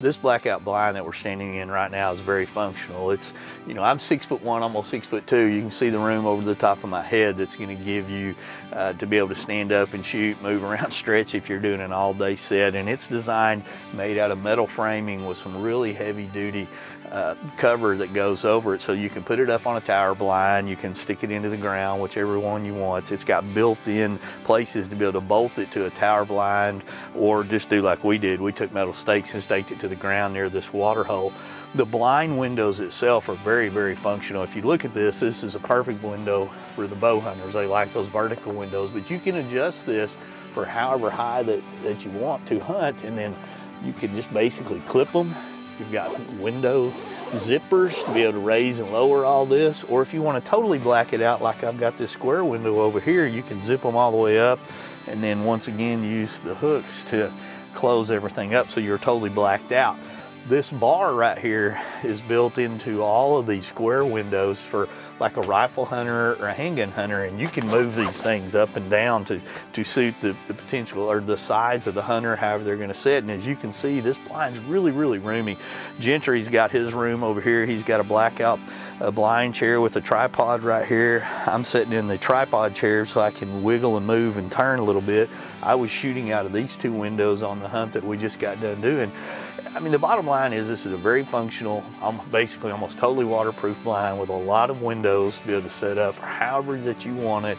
This blackout blind that we're standing in right now is very functional. It's, you know, I'm 6'1", almost 6'2". You can see the room over the top of my head. That's going to give you to be able to stand up and shoot, move around, stretch if you're doing an all-day set. And it's designed, made out of metal framing with some really heavy-duty cover that goes over it, so you can put it up on a tower blind. You can stick it into the ground, whichever one you want. It's got built-in places to be able to bolt it to a tower blind, or just do like we did. We took metal stakes and staked it to the ground near this water hole. The blind windows itself are very, very functional. If you look at this, this is a perfect window for the bow hunters. They like those vertical windows, but you can adjust this for however high that you want to hunt, and then you can just basically clip them. You've got window zippers to be able to raise and lower all this, or if you want to totally black it out like I've got this square window over here, you can zip them all the way up and then once again use the hooks to close everything up so you're totally blacked out. This bar right here is built into all of these square windows for like a rifle hunter or a handgun hunter, and you can move these things up and down to suit the potential or the size of the hunter, however they're going to sit. And as you can see, this blind's really, really roomy. Gentry's got his room over here. He's got a blackout blind chair with a tripod right here. I'm sitting in the tripod chair so I can wiggle and move and turn a little bit. I was shooting out of these two windows on the hunt that we just got done doing. I mean, the bottom line is this is a very functional, basically almost totally waterproof blind with a lot of windows to be able to set up however that you want it.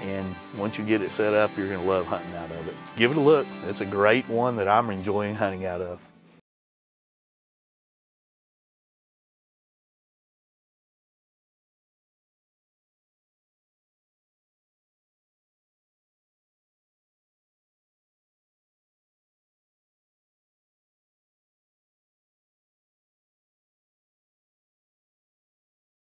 And once you get it set up, you're going to love hunting out of it. Give it a look. It's a great one that I'm enjoying hunting out of.